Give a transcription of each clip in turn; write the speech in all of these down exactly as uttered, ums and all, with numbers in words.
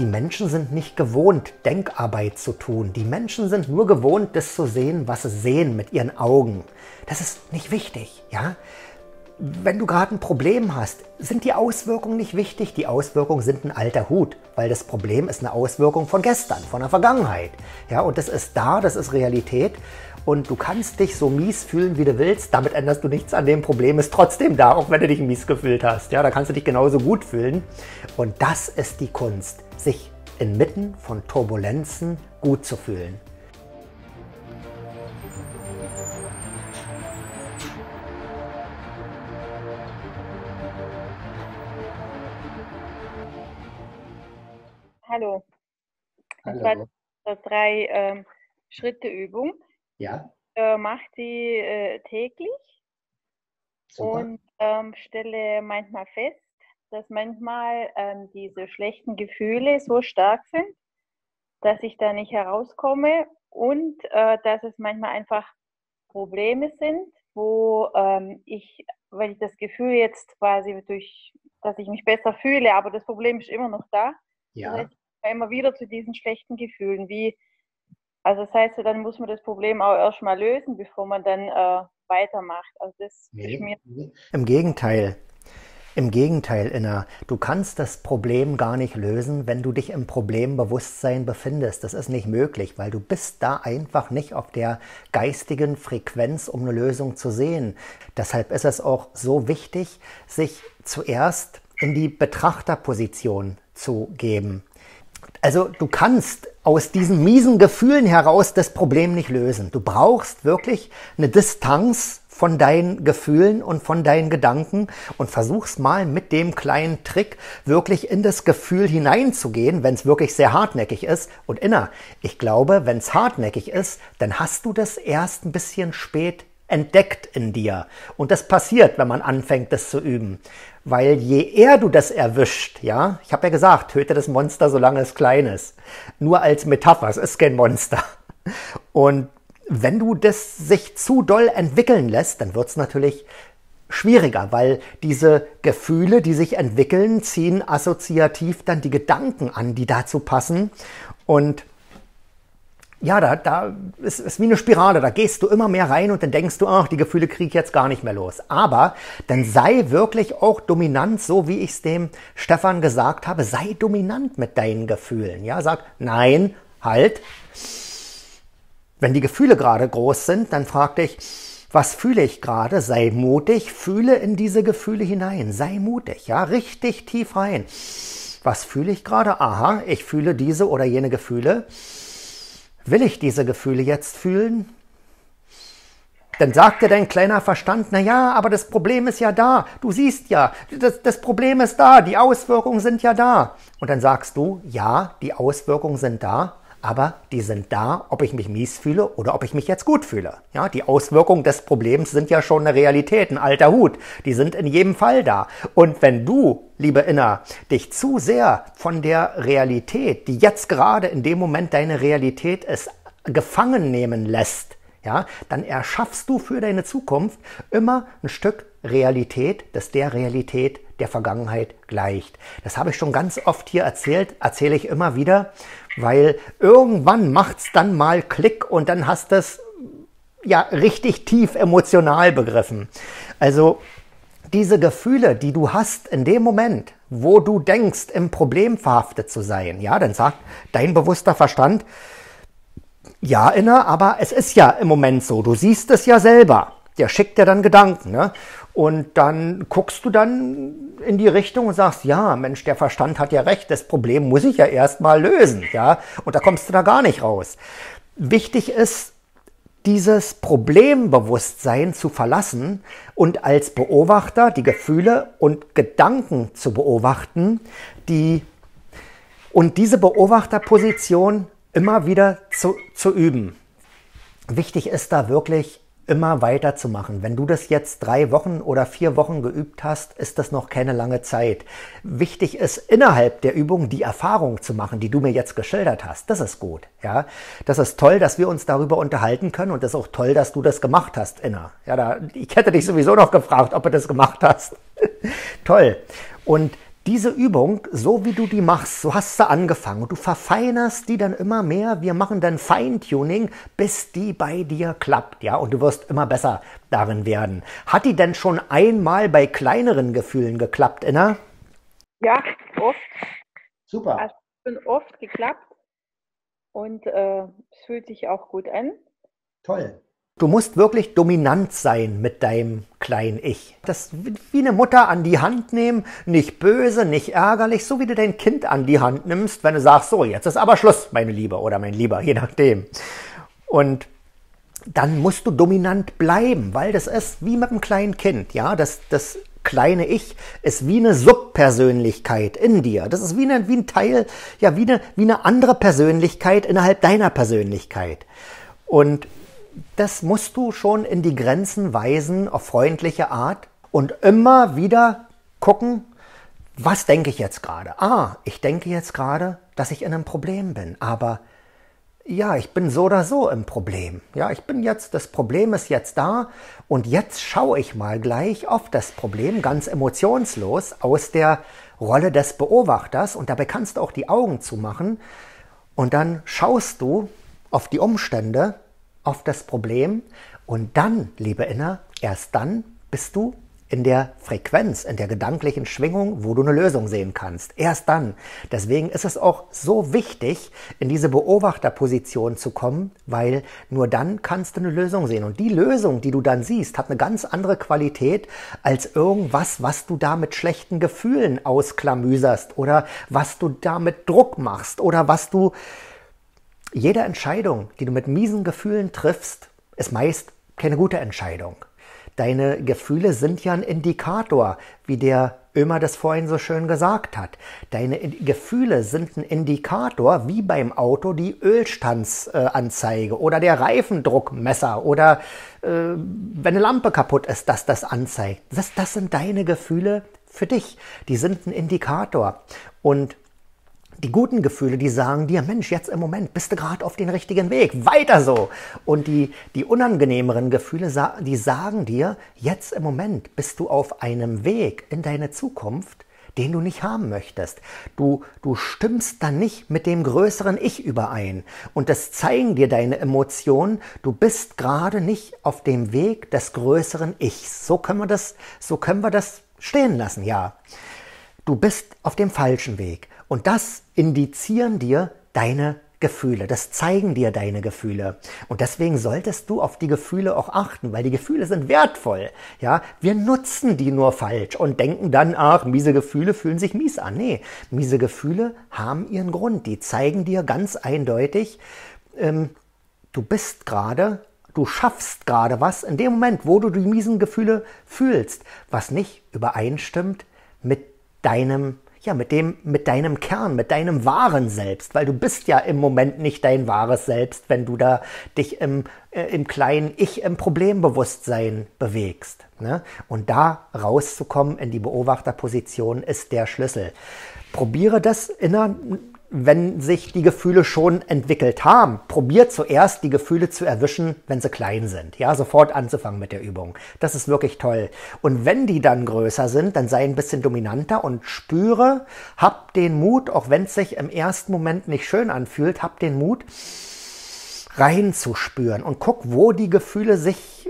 die Menschen sind nicht gewohnt, Denkarbeit zu tun. Die Menschen sind nur gewohnt, das zu sehen, was sie sehen mit ihren Augen. Das ist nicht wichtig, ja? Wenn du gerade ein Problem hast, sind die Auswirkungen nicht wichtig. Die Auswirkungen sind ein alter Hut, weil das Problem ist eine Auswirkung von gestern, von der Vergangenheit. Ja, und das ist da, das ist Realität und du kannst dich so mies fühlen, wie du willst. Damit änderst du nichts an dem Problem, ist trotzdem da, auch wenn du dich mies gefühlt hast. Ja, da kannst du dich genauso gut fühlen und das ist die Kunst, sich inmitten von Turbulenzen gut zu fühlen. Hallo. Hallo. Das war die drei ähm, Schritte Übung. Ja. Äh, mach die äh, täglich. Super. Und ähm, stelle manchmal fest, dass manchmal ähm, diese schlechten Gefühle so stark sind, dass ich da nicht herauskomme und äh, dass es manchmal einfach Probleme sind, wo ähm, ich, weil ich das Gefühl jetzt quasi durch, dass ich mich besser fühle, aber das Problem ist immer noch da. Ja. Das heißt, immer wieder zu diesen schlechten Gefühlen, wie, also das heißt, dann muss man das Problem auch erstmal lösen, bevor man dann äh, weitermacht. Also das nee, ist mir nee. Im Gegenteil, im Gegenteil, Inna, du kannst das Problem gar nicht lösen, wenn du dich im Problembewusstsein befindest. Das ist nicht möglich, weil du bist da einfach nicht auf der geistigen Frequenz, um eine Lösung zu sehen. Deshalb ist es auch so wichtig, sich zuerst in die Betrachterposition zu geben. Also du kannst aus diesen miesen Gefühlen heraus das Problem nicht lösen. Du brauchst wirklich eine Distanz von deinen Gefühlen und von deinen Gedanken und versuchst mal mit dem kleinen Trick wirklich in das Gefühl hineinzugehen, wenn es wirklich sehr hartnäckig ist. Und Inna, ich glaube, wenn es hartnäckig ist, dann hast du das erst ein bisschen spät entdeckt in dir. Und das passiert, wenn man anfängt, das zu üben. Weil je eher du das erwischt, ja, ich habe ja gesagt, töte das Monster, solange es klein ist. Nur als Metapher, es ist kein Monster. Und wenn du das sich zu doll entwickeln lässt, dann wird es natürlich schwieriger, weil diese Gefühle, die sich entwickeln, ziehen assoziativ dann die Gedanken an, die dazu passen. Und ja, da, da ist es wie eine Spirale, da gehst du immer mehr rein und dann denkst du, ach, die Gefühle kriege ich jetzt gar nicht mehr los. Aber dann sei wirklich auch dominant, so wie ich es dem Stefan gesagt habe, sei dominant mit deinen Gefühlen. Ja, sag, nein, halt. Wenn die Gefühle gerade groß sind, dann frag dich, was fühle ich gerade? Sei mutig, fühle in diese Gefühle hinein, sei mutig, ja, richtig tief rein. Was fühle ich gerade? Aha, ich fühle diese oder jene Gefühle. Will ich diese Gefühle jetzt fühlen? Dann sagt dir dein kleiner Verstand, na ja, aber das Problem ist ja da. Du siehst ja, das, das Problem ist da, die Auswirkungen sind ja da. Und dann sagst du, ja, die Auswirkungen sind da, aber die sind da, ob ich mich mies fühle oder ob ich mich jetzt gut fühle. Ja, die Auswirkungen des Problems sind ja schon eine Realität, ein alter Hut. Die sind in jedem Fall da. Und wenn du, liebe Inna, dich zu sehr von der Realität, die jetzt gerade in dem Moment deine Realität ist, gefangen nehmen lässt, ja, dann erschaffst du für deine Zukunft immer ein Stück Realität, das der Realität der Vergangenheit gleicht. Das habe ich schon ganz oft hier erzählt, erzähle ich immer wieder, weil irgendwann macht's dann mal Klick und dann hast du es ja richtig tief emotional begriffen. Also diese Gefühle, die du hast in dem Moment, wo du denkst, im Problem verhaftet zu sein, ja, dann sagt dein bewusster Verstand, ja, Inna, aber es ist ja im Moment so, du siehst es ja selber. Der schickt dir dann Gedanken, ne? Und dann guckst du dann in die Richtung und sagst, ja, Mensch, der Verstand hat ja recht, das Problem muss ich ja erstmal lösen, ja? Und da kommst du da gar nicht raus. Wichtig ist, dieses Problembewusstsein zu verlassen und als Beobachter die Gefühle und Gedanken zu beobachten, die und diese Beobachterposition immer wieder zu, zu üben. Wichtig ist da wirklich immer weiterzumachen. Wenn du das jetzt drei Wochen oder vier Wochen geübt hast, ist das noch keine lange Zeit. Wichtig ist, innerhalb der Übung die Erfahrung zu machen, die du mir jetzt geschildert hast. Das ist gut. Ja? Das ist toll, dass wir uns darüber unterhalten können und das ist auch toll, dass du das gemacht hast, Inna. Ja, da, ich hätte dich sowieso noch gefragt, ob du das gemacht hast. Toll. Und diese Übung, so wie du die machst, so hast du angefangen und du verfeinerst die dann immer mehr. Wir machen dann Feintuning, bis die bei dir klappt, ja, und du wirst immer besser darin werden. Hat die denn schon einmal bei kleineren Gefühlen geklappt, Inna? Ja, oft. Super. Es hat schon oft geklappt und äh, es fühlt sich auch gut an. Toll. Du musst wirklich dominant sein mit deinem kleinen Ich. Das wie eine Mutter an die Hand nehmen, nicht böse, nicht ärgerlich, so wie du dein Kind an die Hand nimmst, wenn du sagst, so, jetzt ist aber Schluss, meine Liebe oder mein Lieber, je nachdem. Und dann musst du dominant bleiben, weil das ist wie mit einem kleinen Kind, ja, das, das kleine Ich ist wie eine Subpersönlichkeit in dir. Das ist wie, eine, wie ein Teil, ja, wie eine, wie eine andere Persönlichkeit innerhalb deiner Persönlichkeit. Und das musst du schon in die Grenzen weisen, auf freundliche Art und immer wieder gucken, was denke ich jetzt gerade? Ah, ich denke jetzt gerade, dass ich in einem Problem bin, aber ja, ich bin so oder so im Problem. Ja, ich bin jetzt, das Problem ist jetzt da und jetzt schaue ich mal gleich auf das Problem ganz emotionslos aus der Rolle des Beobachters und dabei kannst du auch die Augen zumachen und dann schaust du auf die Umstände, auf das Problem und dann, liebe Inna, erst dann bist du in der Frequenz, in der gedanklichen Schwingung, wo du eine Lösung sehen kannst. Erst dann. Deswegen ist es auch so wichtig, in diese Beobachterposition zu kommen, weil nur dann kannst du eine Lösung sehen. Und die Lösung, die du dann siehst, hat eine ganz andere Qualität als irgendwas, was du da mit schlechten Gefühlen ausklamüserst oder was du da mit Druck machst oder was du... Jede Entscheidung, die du mit miesen Gefühlen triffst, ist meist keine gute Entscheidung. Deine Gefühle sind ja ein Indikator, wie der Ömer das vorhin so schön gesagt hat. Deine Gefühle sind ein Indikator, wie beim Auto die Ölstandsanzeige oder der Reifendruckmesser oder äh, wenn eine Lampe kaputt ist, dass das anzeigt. Das, das sind deine Gefühle für dich. Die sind ein Indikator. Und die guten Gefühle, die sagen dir, Mensch, jetzt im Moment bist du gerade auf den richtigen Weg, weiter so. Und die, die unangenehmeren Gefühle, die sagen dir, jetzt im Moment bist du auf einem Weg in deine Zukunft, den du nicht haben möchtest. Du, du stimmst dann nicht mit dem größeren Ich überein. Und das zeigen dir deine Emotionen, du bist gerade nicht auf dem Weg des größeren Ichs. So können wir das, so können wir das stehen lassen, ja. Du bist auf dem falschen Weg. Und das indizieren dir deine Gefühle, das zeigen dir deine Gefühle. Und deswegen solltest du auf die Gefühle auch achten, weil die Gefühle sind wertvoll. Ja, wir nutzen die nur falsch und denken dann, ach, miese Gefühle fühlen sich mies an. Nee, miese Gefühle haben ihren Grund. Die zeigen dir ganz eindeutig, ähm, du bist gerade, du schaffst gerade was in dem Moment, wo du die miesen Gefühle fühlst, was nicht übereinstimmt mit deinem Ja, mit dem, mit deinem Kern, mit deinem wahren Selbst, weil du bist ja im Moment nicht dein wahres Selbst, wenn du da dich im, äh, im kleinen Ich, im Problembewusstsein bewegst, ne? Und da rauszukommen in die Beobachterposition ist der Schlüssel. Probiere das inner, wenn sich die Gefühle schon entwickelt haben. Probier zuerst, die Gefühle zu erwischen, wenn sie klein sind. Ja, sofort anzufangen mit der Übung. Das ist wirklich toll. Und wenn die dann größer sind, dann sei ein bisschen dominanter und spüre, hab den Mut, auch wenn es sich im ersten Moment nicht schön anfühlt, hab den Mut, reinzuspüren und guck, wo die Gefühle sich...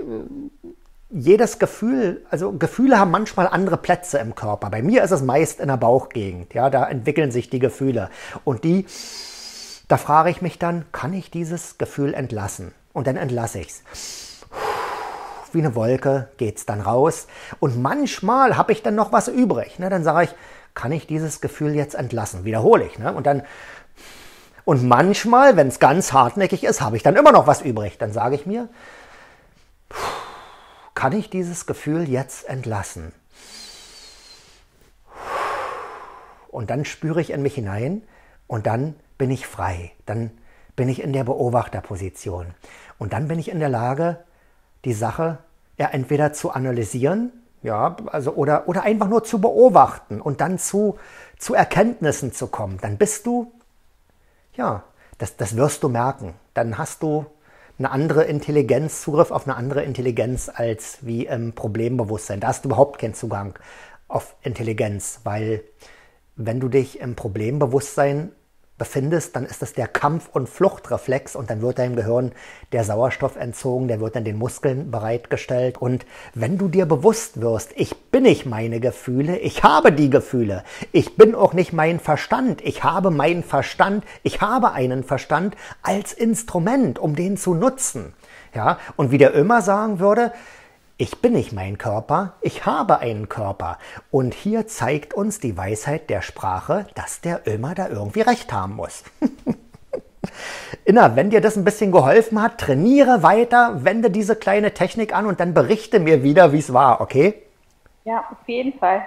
Jedes Gefühl, also Gefühle haben manchmal andere Plätze im Körper. Bei mir ist es meist in der Bauchgegend, ja, da entwickeln sich die Gefühle. Und die, da frage ich mich dann, kann ich dieses Gefühl entlassen? Und dann entlasse ich es. Wie eine Wolke geht es dann raus. Und manchmal habe ich dann noch was übrig. Ne? Dann sage ich, kann ich dieses Gefühl jetzt entlassen? Wiederhole ich. Ne? Und dann... Und manchmal, wenn es ganz hartnäckig ist, habe ich dann immer noch was übrig. Dann sage ich mir... Kann ich dieses Gefühl jetzt entlassen? Und dann spüre ich in mich hinein und dann bin ich frei. Dann bin ich in der Beobachterposition. Und dann bin ich in der Lage, die Sache ja entweder zu analysieren, ja, also oder, oder einfach nur zu beobachten und dann zu, zu Erkenntnissen zu kommen. Dann bist du, ja, das, das wirst du merken. Dann hast du eine andere Intelligenz, Zugriff auf eine andere Intelligenz als wie im Problembewusstsein. Da hast du überhaupt keinen Zugang auf Intelligenz, weil wenn du dich im Problembewusstsein befindest, dann ist das der Kampf- und Fluchtreflex und dann wird deinem Gehirn der Sauerstoff entzogen, der wird dann den Muskeln bereitgestellt. Und wenn du dir bewusst wirst, ich bin nicht meine Gefühle, ich habe die Gefühle, ich bin auch nicht mein Verstand, ich habe meinen Verstand, ich habe einen Verstand als Instrument, um den zu nutzen. Ja? Und wie der immer sagen würde, ich bin nicht mein Körper, ich habe einen Körper. Und hier zeigt uns die Weisheit der Sprache, dass der Ömer da irgendwie recht haben muss. Inna, wenn dir das ein bisschen geholfen hat, trainiere weiter, wende diese kleine Technik an und dann berichte mir wieder, wie es war, okay? Ja, auf jeden Fall.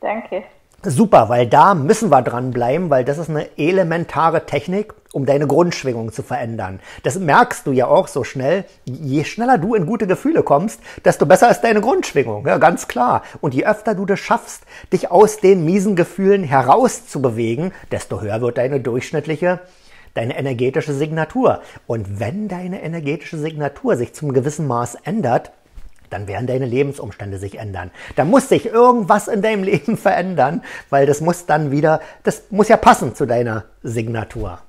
Danke. Super, weil da müssen wir dranbleiben, weil das ist eine elementare Technik, um deine Grundschwingung zu verändern. Das merkst du ja auch so schnell. Je schneller du in gute Gefühle kommst, desto besser ist deine Grundschwingung, ja, ganz klar. Und je öfter du das schaffst, dich aus den miesen Gefühlen herauszubewegen, desto höher wird deine durchschnittliche, deine energetische Signatur. Und wenn deine energetische Signatur sich zum gewissen Maß ändert, dann werden deine Lebensumstände sich ändern. Da muss sich irgendwas in deinem Leben verändern, weil das muss dann wieder, das muss ja passen zu deiner Signatur.